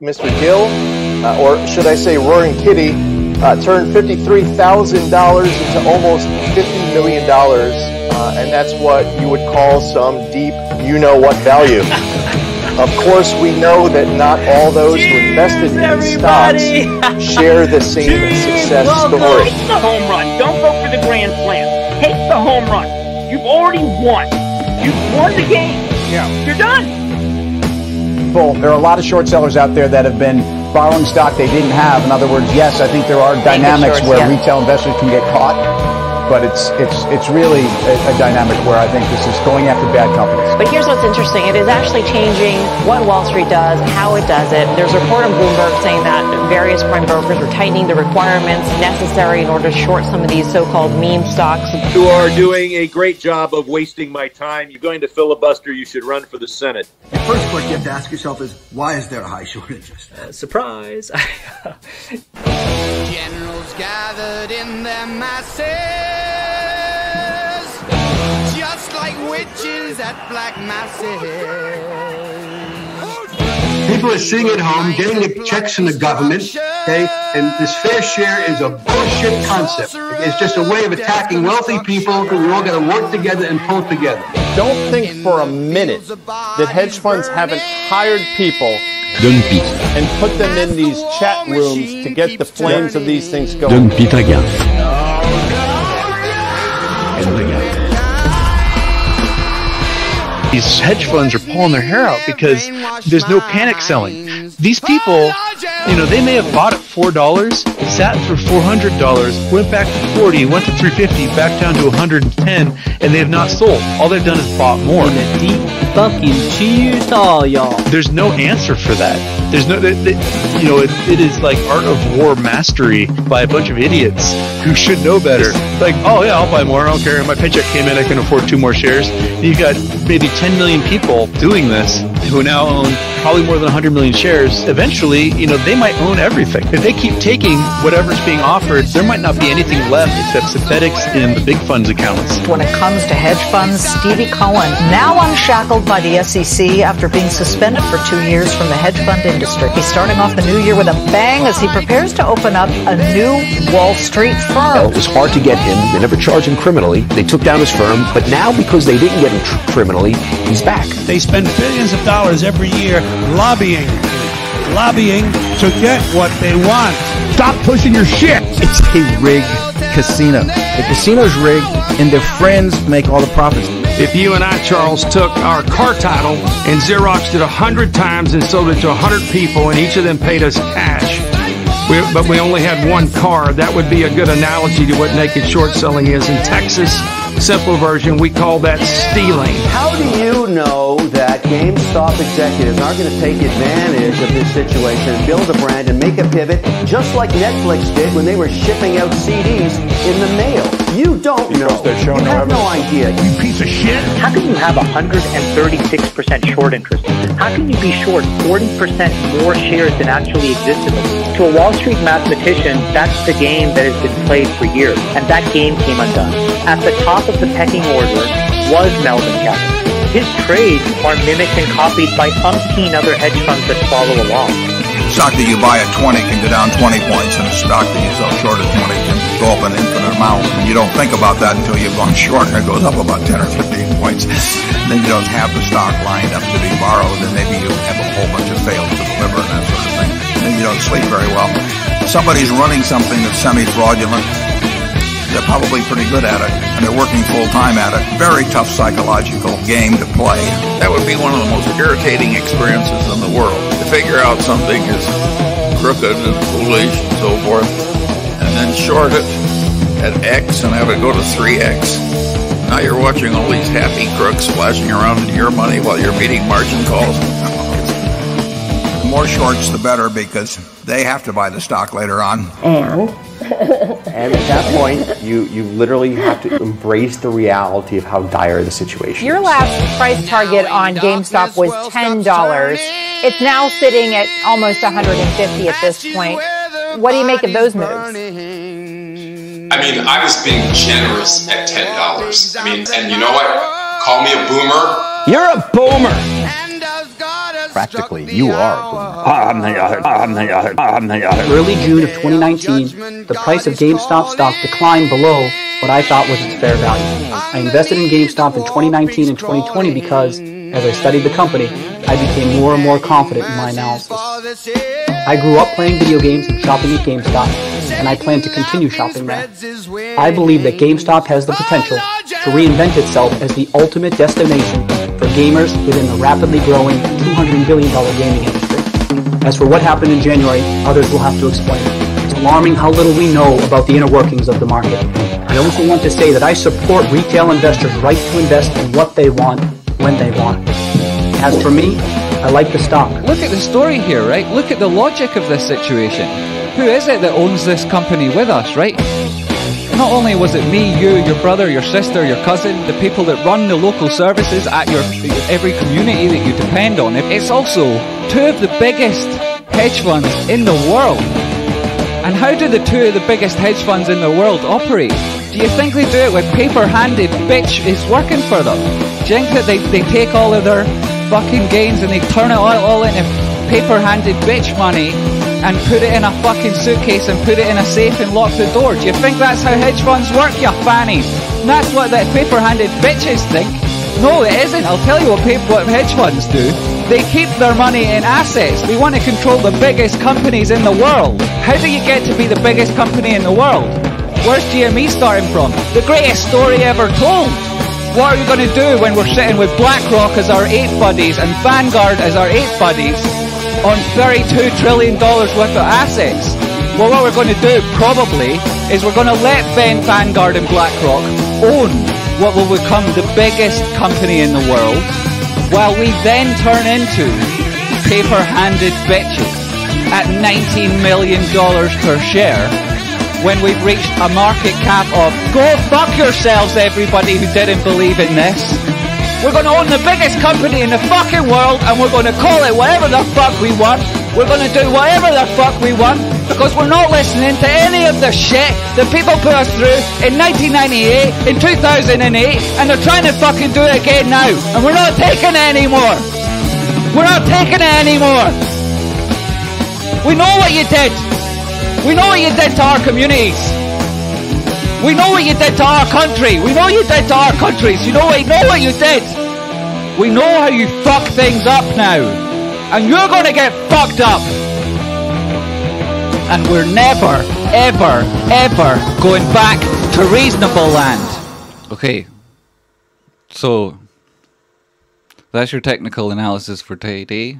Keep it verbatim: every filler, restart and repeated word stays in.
Mister Gill, uh, or should I say Roaring Kitty, uh, turned fifty-three thousand dollars into almost fifty million dollars, uh, and that's what you would call some deep you-know-what value. Of course, we know that not all those Jeez, who invested in stocks share the same Jeez, success well, story. Take the home run. Don't go for the grand slam. Take the home run. You've already won. You've won the game. Yeah. You're done. There are a lot of short sellers out there that have been borrowing stock they didn't have. In other words, yes, I think there are dynamics where yeah. retail investors can get caught, but it's it's it's really a, a dynamic where I think this is going after bad companies. But here's what's interesting. It is actually changing what Wall Street does, how it does it. There's a report on Bloomberg saying that various prime brokers are tightening the requirements necessary in order to short some of these so-called meme stocks. You are doing a great job of wasting my time. You're going to filibuster. You should run for the Senate. The first question you have to ask yourself is, why is there a high short interest? Uh, surprise. Generals gathered in their masses, just like witches at black masses. People are sitting at home, getting the checks from the government, okay? And this fair share is a bullshit concept. It's just a way of attacking wealthy people who we all got to work together and pull together. Don't think for a minute that hedge funds haven't hired people and put them in these chat rooms to get the flames of these things going. These hedge funds are pulling their hair out because there's no panic selling. These people, you know, they may have bought at four dollars, sat for four hundred dollars, went back to forty dollars, went to three fifty, back down to one hundred ten dollars, and they have not sold. All they've done is bought more. Fucking cheers all y'all. There's no answer for that. There's no, it, it, you know, it, it is like art of war mastery by a bunch of idiots who should know better. Like, oh yeah, I'll buy more, I don't care. My paycheck came in, I can afford two more shares. You've got maybe ten million people doing this who now own probably more than one hundred million shares. Eventually, you know, they might own everything. If they keep taking whatever's being offered, there might not be anything left except synthetics in the big funds accounts. When it comes to hedge funds, Stevie Cohen, now unshackled by the S E C after being suspended for two years from the hedge fund industry. He's starting off the new year with a bang as he prepares to open up a new Wall Street firm. It was hard to get him. They never charged him criminally. They took down his firm, but now because they didn't get him tr criminally, he's back. They spend billions of dollars every year lobbying, lobbying to get what they want. Stop pushing your shit. It's a rigged casino. The casino's rigged, and their friends make all the profits. If you and I, Charles, took our car title and Xeroxed it a hundred times and sold it to a hundred people, and each of them paid us cash, we, but we only had one car, that would be a good analogy to what naked short selling is in Texas. Simple version, we call that stealing. How do you know that GameStop executives aren't going to take advantage of this situation and build a brand and make a pivot, just like Netflix did when they were shipping out C Ds in the mail? You don't because know. You no have evidence. No idea. You piece of shit. How can you have one hundred thirty-six percent short interest? How can you be short forty percent more shares than actually existed? To a Wall Street mathematician, that's the game that has been played for years, and that game came undone. At the top of the pecking order was Melvin Capital. His trades are mimicked and copied by umpteen other hedge funds that follow along. The stock that you buy at twenty can go down twenty points, and a stock that you sell short at twenty can go up an infinite amount. And you don't think about that until you've gone short, and it goes up about ten or fifteen points. And then you don't have the stock lined up to be borrowed, and maybe you have a whole bunch of fails to deliver and that sort of thing. And then you don't sleep very well. Somebody's running something that's semi-fraudulent. They're probably pretty good at it, and they're working full-time at it. Very tough psychological game to play. That would be one of the most irritating experiences in the world, to figure out something is crooked and foolish and so forth, and then short it at X and have it go to three X. Now you're watching all these happy crooks flashing around in your money while you're meeting margin calls. The more shorts, the better, because they have to buy the stock later on. And... and at that point, you, you literally have to embrace the reality of how dire the situation is. Your last price target on GameStop was ten dollars. It's now sitting at almost one hundred fifty at this point. What do you make of those moves? I mean, I was being generous at ten dollars. I mean, and you know what? Call me a boomer. You're a boomer. practically you are. Early June of twenty nineteen, the price of GameStop stock declined below what I thought was its fair value. I invested in GameStop in twenty nineteen and twenty twenty because, as I studied the company, I became more and more confident in my analysis. I grew up playing video games and shopping at GameStop, and I plan to continue shopping there. I believe that GameStop has the potential to reinvent itself as the ultimate destination for gamers within the rapidly growing two hundred billion dollar gaming industry. As for what happened in January, others will have to explain. It's alarming how little we know about the inner workings of the market. I also want to say that I support retail investors' right to invest in what they want, when they want. As for me, I like the stock. Look at the story here, right? Look at the logic of this situation. Who is it that owns this company with us, right? Not only was it me, you, your brother, your sister, your cousin, the people that run the local services at your every community that you depend on, it's also two of the biggest hedge funds in the world. And how do the two of the biggest hedge funds in the world operate? Do you think they do it with paper-handed bitch is working for them? Do you think that they, they take all of their fucking gains and they turn it all, all into paper-handed bitch money and put it in a fucking suitcase and put it in a safe and lock the door? Do you think that's how hedge funds work, you fannies? And that's what that paper-handed bitches think? No, it isn't. I'll tell you what, paper, what hedge funds do. They keep their money in assets. They want to control the biggest companies in the world. How do you get to be the biggest company in the world? Where's G M E starting from? The greatest story ever told. What are we going to do when we're sitting with BlackRock as our eight buddies and Vanguard as our eight buddies on thirty-two trillion dollars worth of assets? Well, what we're going to do, probably, is we're going to let Ben, Vanguard and BlackRock own what will become the biggest company in the world, while we then turn into paper-handed bitches at nineteen million dollars per share when we've reached a market cap of, go fuck yourselves everybody who didn't believe in this. We're going to own the biggest company in the fucking world and we're going to call it whatever the fuck we want. We're going to do whatever the fuck we want because we're not listening to any of the shit that people put us through in nineteen ninety-eight, in two thousand eight, and they're trying to fucking do it again now. And we're not taking it anymore. We're not taking it anymore. We know what you did. We know what you did to our communities. We know what you did to our country. We know you did to our countries. You know, we know what you did. We know how you fuck things up now. And you're going to get fucked up. And we're never, ever, ever going back to reasonable land. Okay. So, that's your technical analysis for today.